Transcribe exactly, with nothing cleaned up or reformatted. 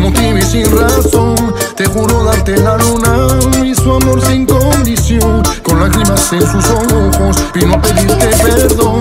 sin motivo y sin razón. Te juro darte la luna y su amor sin condición. Con lágrimas en sus ojos vino a pedirte perdón.